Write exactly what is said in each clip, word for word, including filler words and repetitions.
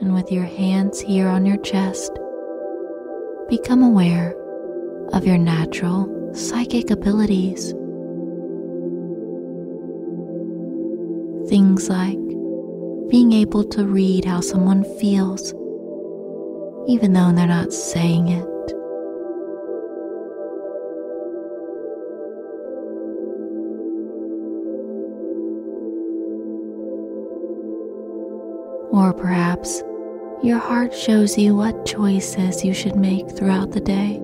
and with your hands here on your chest, become aware of your natural psychic abilities. Things like being able to read how someone feels, even though they're not saying it. Or perhaps your heart shows you what choices you should make throughout the day.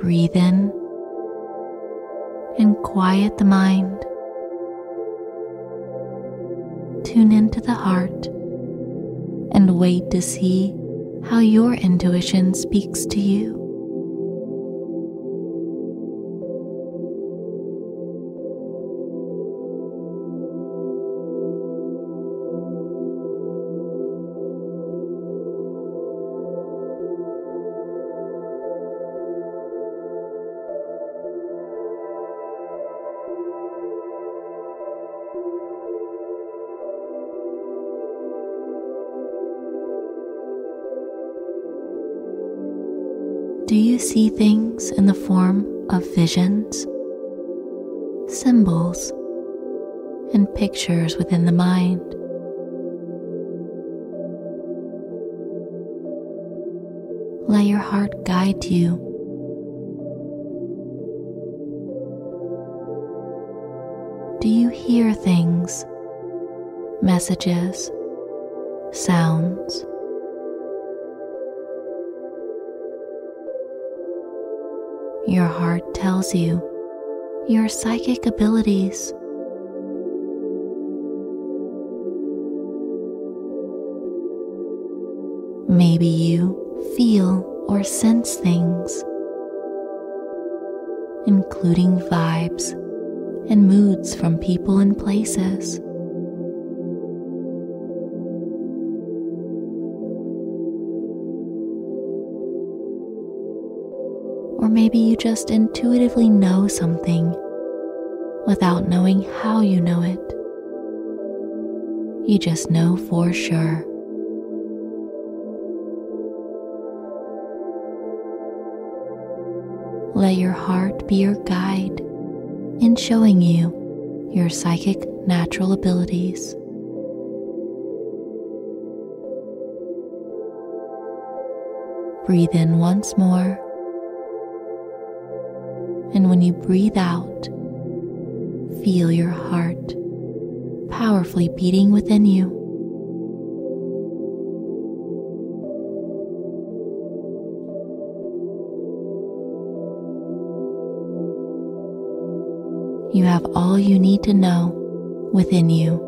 Breathe in and quiet the mind. Tune into the heart and wait to see how your intuition speaks to you. Do you see things in the form of visions, symbols, and pictures within the mind? Let your heart guide you. Do you hear things, messages, sounds? Your heart tells you your psychic abilities. Maybe you feel or sense things, including vibes and moods from people and places. Or maybe you just intuitively know something without knowing how you know it. You just know for sure. Let your heart be your guide in showing you your psychic natural abilities. Breathe in once more. And when you breathe out, feel your heart powerfully beating within you. You have all you need to know within you